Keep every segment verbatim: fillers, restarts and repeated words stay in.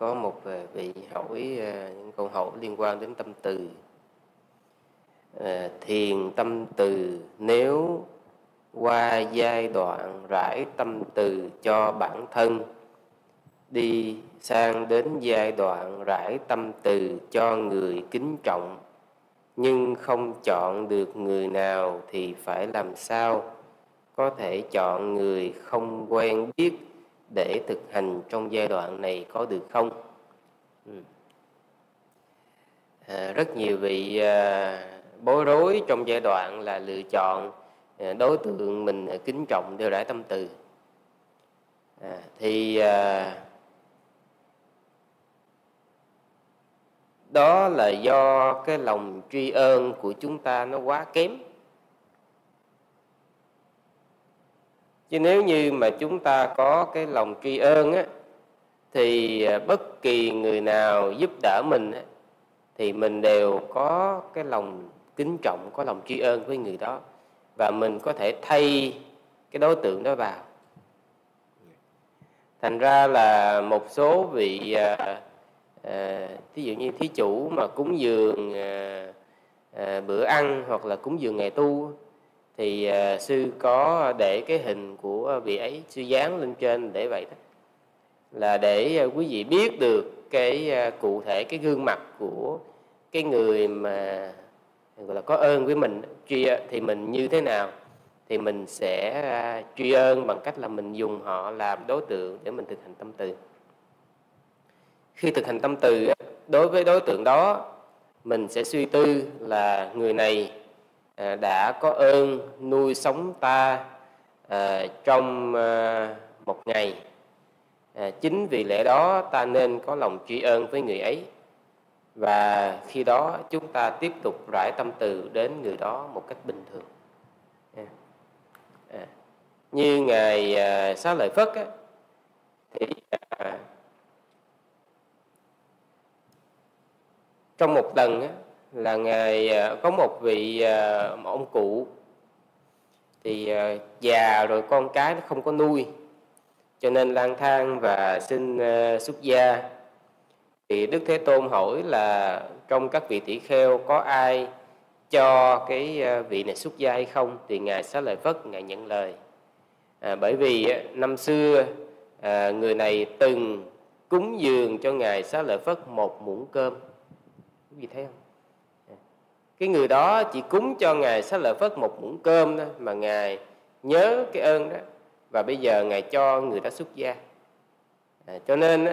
có một vị hỏi những câu hỏi liên quan đến tâm từ. Thiền tâm từ, nếu qua giai đoạn rải tâm từ cho bản thân, đi sang đến giai đoạn rải tâm từ cho người kính trọng, nhưng không chọn được người nào thì phải làm sao? Có thể chọn người không quen biết để thực hành trong giai đoạn này có được không? À, rất nhiều vị à, bối rối trong giai đoạn là lựa chọn à, đối tượng mình kính trọng đều rải tâm từ. À, thì à, đó là do cái lòng tri ân của chúng ta nó quá kém. Chứ nếu như mà chúng ta có cái lòng tri ân á, thì bất kỳ người nào giúp đỡ mình á, thì mình đều có cái lòng kính trọng, có lòng tri ân với người đó, và mình có thể thay cái đối tượng đó vào. Thành ra là một số vị à, à, thí dụ như thí chủ mà cúng dường à, à, bữa ăn hoặc là cúng dường ngày tu, thì à, sư có để cái hình của vị ấy, sư dán lên trên để vậy đó, là để à, quý vị biết được cái à, cụ thể cái gương mặt của cái người mà gọi là có ơn với mình, tri, thì mình như thế nào, thì mình sẽ à, tri ân bằng cách là mình dùng họ làm đối tượng để mình thực hành tâm từ. Khi thực hành tâm từ đối với đối tượng đó, mình sẽ suy tư là người này đã có ơn nuôi sống ta à, trong à, một ngày. À, chính vì lẽ đó ta nên có lòng tri ân với người ấy. Và khi đó chúng ta tiếp tục rải tâm từ đến người đó một cách bình thường. À. À. Như Ngài à, Xá Lợi Phất á, thì à, trong một lần á, là Ngài có một vị một ông cụ, thì già rồi con cái nó không có nuôi, cho nên lang thang và xin xuất gia. Thì Đức Thế Tôn hỏi là trong các vị tỷ kheo có ai cho cái vị này xuất gia hay không? Thì Ngài Xá Lợi Phất Ngài nhận lời, à, bởi vì năm xưa à, người này từng cúng dường cho Ngài Xá Lợi Phất một muỗng cơm. Quý vị thấy không? Cái người đó chỉ cúng cho Ngài Xá Lợi Phất một muỗng cơm đó, mà Ngài nhớ cái ơn đó, và bây giờ Ngài cho người đó xuất gia. À, cho nên đó,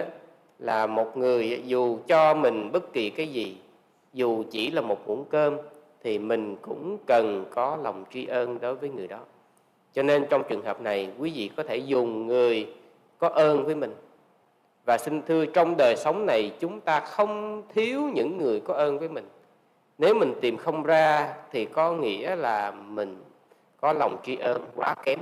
là một người dù cho mình bất kỳ cái gì, dù chỉ là một muỗng cơm, thì mình cũng cần có lòng tri ân đối với người đó. Cho nên trong trường hợp này, quý vị có thể dùng người có ơn với mình. Và xin thưa, trong đời sống này chúng ta không thiếu những người có ơn với mình. Nếu mình tìm không ra thì có nghĩa là mình có lòng tri ân quá kém.